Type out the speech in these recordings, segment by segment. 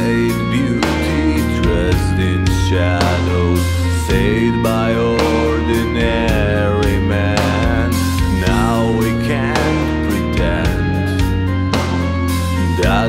great beauty dressed in shadows, saved by ordinary men. Now we can't pretend that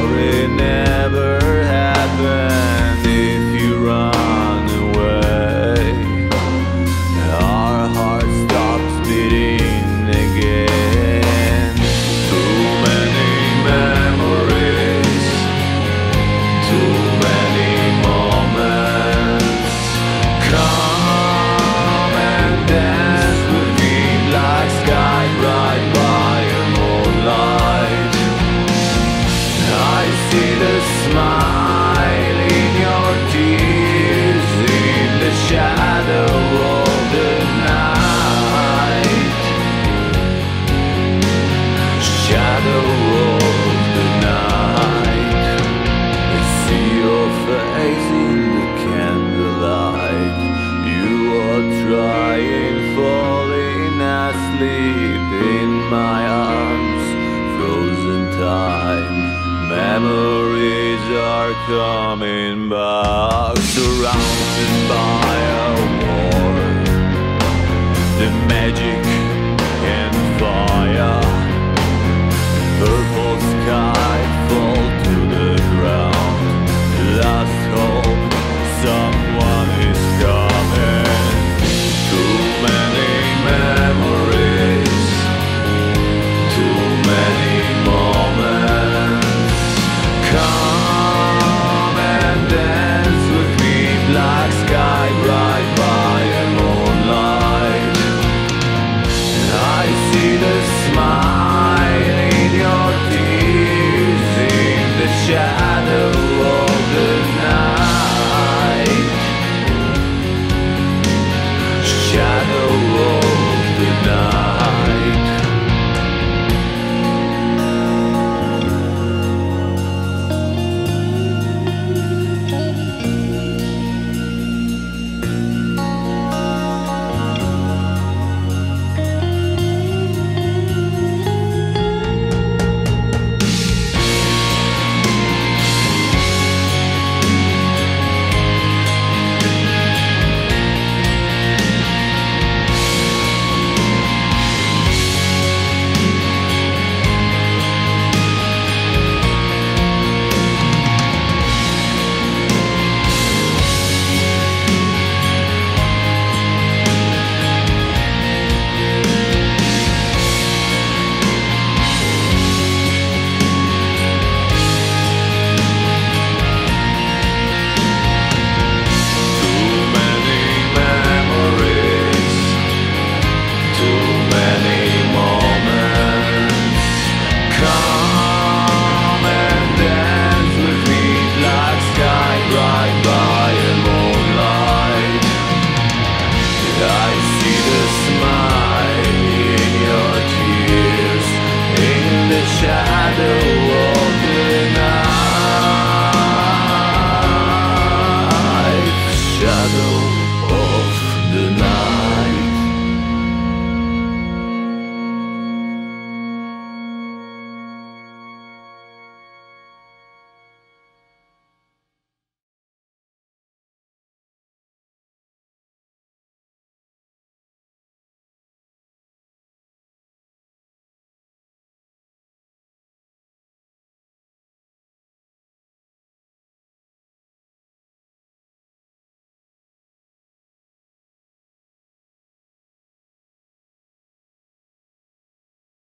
never happened. If you run away, our heart stops beating again. Too many memories, too many moments. Come and dance with me like sky bright by a moonlight. I see the smile in your tears, in the shadow of the night. Shadow of the night. I see your face in the candlelight. You are trying, falling asleep in my arms. Frozen time, memories are coming back. Surrounded by a war, the magic and fire, purple sky.